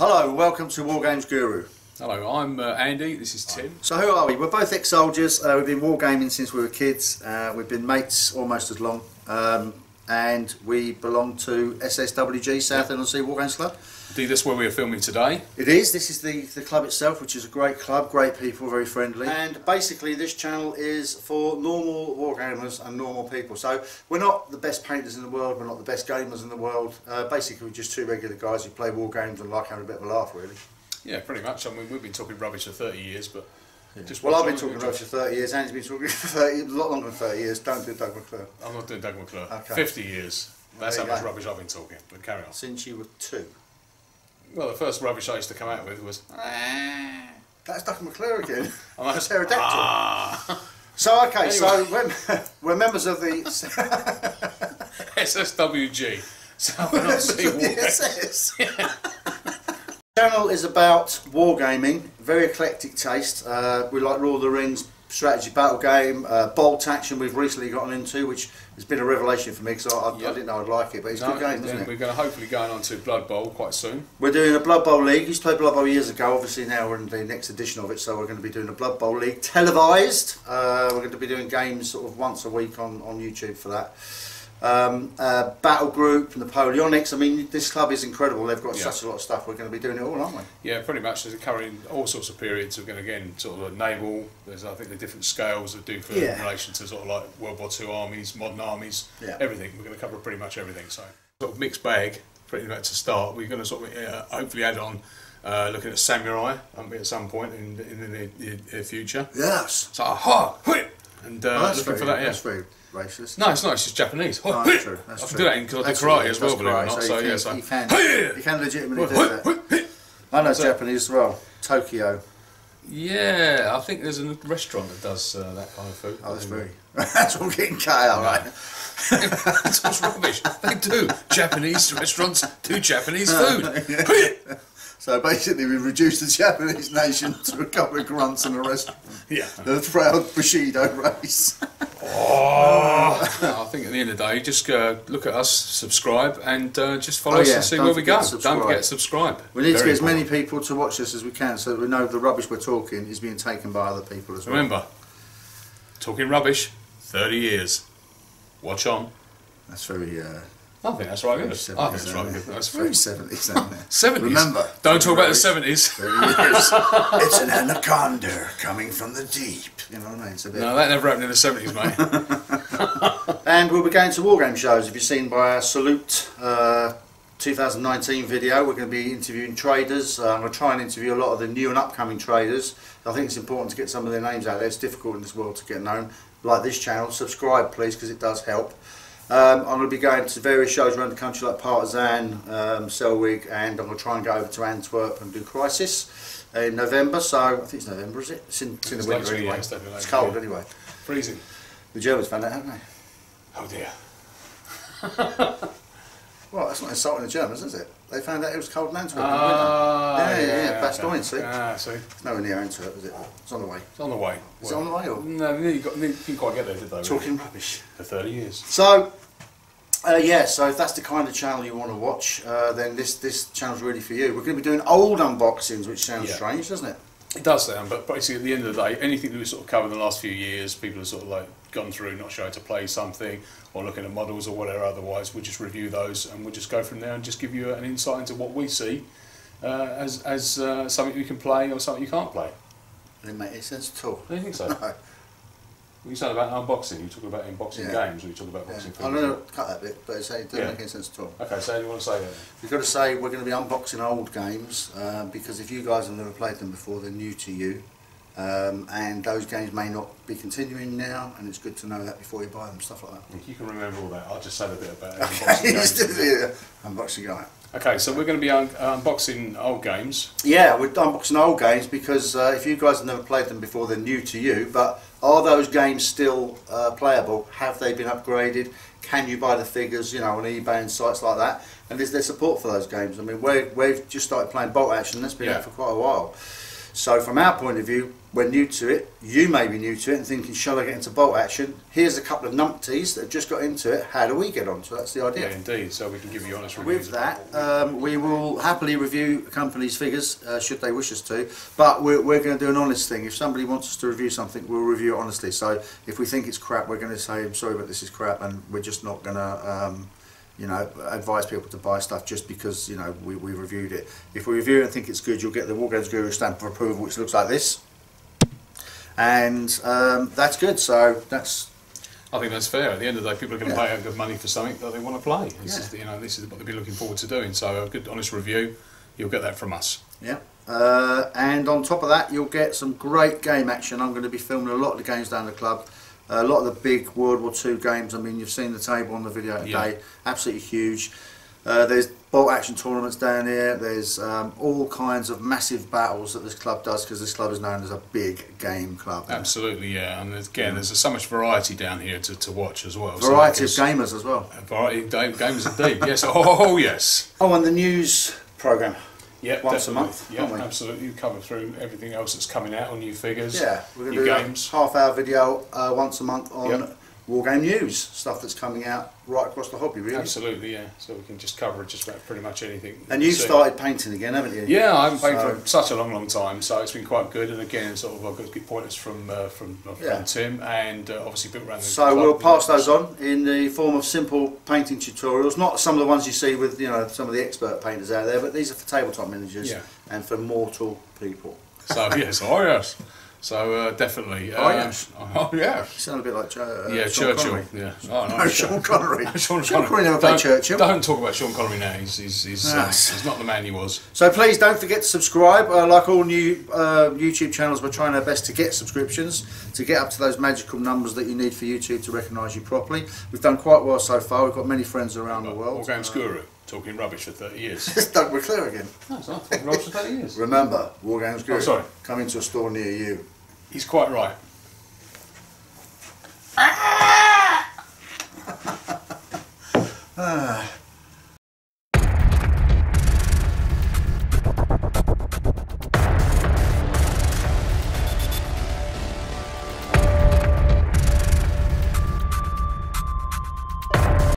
Hello, welcome to Wargames Guru. Hello, I'm Andy, this is Tim. So who are we? We're both ex-soldiers, we've been wargaming since we were kids, we've been mates almost as long, and we belong to SSWG, Southend on Sea Wargames Club. Indeed, that's where we are filming today. It is, this is the club itself, which is a great club, great people, very friendly. And basically this channel is for normal wargamers and normal people. So we're not the best painters in the world, we're not the best gamers in the world. Basically we're just two regular guys who play war games and like having a bit of a laugh really. Yeah, pretty much. I mean, we've been talking rubbish for 30 years, but... Yeah. Well, I've been talking rubbish for 30 years, Andy's been talking for 30, a lot longer than 30 years. Don't do Doug McClure. I'm not doing Doug McClure. Okay. 50 years. That's how much rubbish I've been talking, but carry on. Since you were two. Well, the first rubbish I used to come out with was... That's Doug McClure again. That's pterodactyl. Ah. So, okay, anyway. So we're members of the... SSWG. Southend on Sea Wargames. The channel is about wargaming, very eclectic taste. We like Lord of the Rings, strategy battle game, Bolt Action we've recently gotten into, which has been a revelation for me because I didn't know I'd like it, but it's a good game, isn't it? We're going to hopefully go on to Blood Bowl quite soon. We're doing a Blood Bowl League. We used to play Blood Bowl years ago, obviously now we're in the next edition of it, so we're going to be doing a Blood Bowl League televised. We're going to be doing games sort of once a week on YouTube for that. Battle group, Napoleonics. I mean, this club is incredible. They've got such a lot of stuff. We're going to be doing it all, aren't we? Yeah, pretty much. They're covering all sorts of periods. We're going to, again, sort of naval. There's, I think, the different scales that do for in relation to sort of like World War II armies, modern armies, everything. We're going to cover pretty much everything. So, sort of mixed bag, pretty much to start. We're going to sort of hopefully add on looking at samurai at some point in the future. Yes. So, and looking for that, that's very racist. No, it's not, it's just Japanese. No, that's true. That's true. I can do that because I do karate as well, believe it or not. So, yeah, so. You can legitimately do that. I know Japanese as well. Tokyo. Yeah, I think there's a restaurant that does that kind of food. Oh, that's very... That's all getting cut out, right? That's all rubbish. They do. Japanese restaurants do Japanese food. So basically we reduced the Japanese nation to a couple of grunts in a restaurant. Yeah. The proud Bushido race. I think at the end of the day, just look at us, subscribe and just follow us and see where we go. Don't forget to subscribe. We need to get as many people to watch this as we can so that we know the rubbish we're talking is being taken by other people as well. Remember, talking rubbish, 30 years. Watch on. That's very... I think that's right good. I think that's right good. That's very 70s, isn't it? 70s? Remember. Don't talk about the 70s. It's an anaconda coming from the deep. You know what I mean? It's a bit... No, that never happened in the 70s, mate. And we'll be going to wargame shows. If you've seen by our Salute 2019 video, we're going to be interviewing traders. I'm going to try and interview a lot of the new and upcoming traders. I think it's important to get some of their names out there. It's difficult in this world to get known. Like this channel, subscribe please because it does help. I'm going to be going to various shows around the country like Partizan, Selwig, and I'm going to try and go over to Antwerp and do Crisis in November. So, I think it's November, is it? It's in the winter anyway. It's cold anyway. Freezing. The Germans found that, haven't they? Oh dear. Well, that's not insulting the Germans, is it? They found out it was cold in Antwerp. Yeah, Bastogne, see? See. It's nowhere near Antwerp, is it? It's on the way. It's on the way. Is it on the way? Or? No, you didn't quite get there, did they? Talking rubbish. For 30 years. So, yeah, so if that's the kind of channel you want to watch, then this channel's really for you. We're going to be doing old unboxings, which sounds strange, doesn't it? It does sound, but basically at the end of the day, anything that we've sort of covered in the last few years, people have sort of like gone through, not sure how to play something, or looking at models or whatever otherwise, we'll just review those and we'll just go from there and just give you an insight into what we see as something you can play or something you can't play. Doesn't make any sense at all. I don't think so. No. You said about unboxing, you talk about unboxing games, or you talk about boxing films. I'm going to cut that bit, but it doesn't make any sense at all. Okay, so you want to say that? We've got to say we're going to be unboxing old games, because if you guys have never played them before, they're new to you, and those games may not be continuing now, and it's good to know that before you buy them, stuff like that. If you can remember all that, I'll just say a bit about unboxing games. Unboxing game. Okay, so we're going to be unboxing old games. Yeah, we're unboxing old games because if you guys have never played them before, they're new to you. But are those games still playable? Have they been upgraded? Can you buy the figures, you know, on eBay and sites like that? And is there support for those games? I mean, we've just started playing Bolt Action. That's been out for quite a while. So from our point of view, we're new to it, you may be new to it and thinking, shall I get into bolt action? Here's a couple of numpties that have just got into it, how do we get on? So that's the idea. Yeah, indeed, so we can give you honest reviews. With that, we will happily review a company's figures, should they wish us to, but we're going to do an honest thing. If somebody wants us to review something, we'll review it honestly. So if we think it's crap, we're going to say, I'm sorry, but this is crap, and we're just not going to... you know, advise people to buy stuff just because, you know, we reviewed it. If we review it and think it's good, you'll get the Wargames Guru stamp of approval, which looks like this. And that's good, so that's... I think that's fair. At the end of the day, people are going to pay out good money for something that they want to play. This is, you know, this is what they'll be looking forward to doing. So a good, honest review, you'll get that from us. Yeah. And on top of that, you'll get some great game action. I'm going to be filming a lot of the games down the club. A lot of the big World War II games, I mean, you've seen the table on the video today, absolutely huge. There's bolt action tournaments down here, there's all kinds of massive battles that this club does, because this club is known as a big game club. Absolutely, yeah, and again, there's so much variety down here to watch as well. Variety of gamers as well. Variety of gamers indeed, yes, oh yes. Oh, and the news programme. Yeah, once a month. Yeah, absolutely. You cover through everything else that's coming out on new figures. Yeah, we're going to do games. A half-hour video once a month on Wargame News stuff that's coming out right across the hobby, really. Absolutely, yeah. So we can just cover just about pretty much anything. And you've started painting again, haven't you? Yeah, I haven't painted for such a long time, so it's been quite good. And again, sort of I've got good pointers from Tim, and obviously people around the club. So we'll pass those on in the form of simple painting tutorials, not some of the ones you see with, you know, some of the expert painters out there, but these are for tabletop managers and for mortal people. So yes, oh yes. So definitely. Oh yeah. You sound a bit like Sean Churchill. Connery. Yeah. Oh, no, Sean Connery. Sean Connery never played Churchill. Don't talk about Sean Connery now. He's not the man he was. So please don't forget to subscribe. Like all new YouTube channels, we're trying our best to get subscriptions to get up to those magical numbers that you need for YouTube to recognise you properly. We've done quite well so far. We've got many friends around the world. Wargames Guru talking rubbish for 30 years. Doug McClure again. No, it's not talking rubbish for 30 years. Remember, Wargames Guru. Oh, sorry. Coming to a store near you. He's quite right. Ah!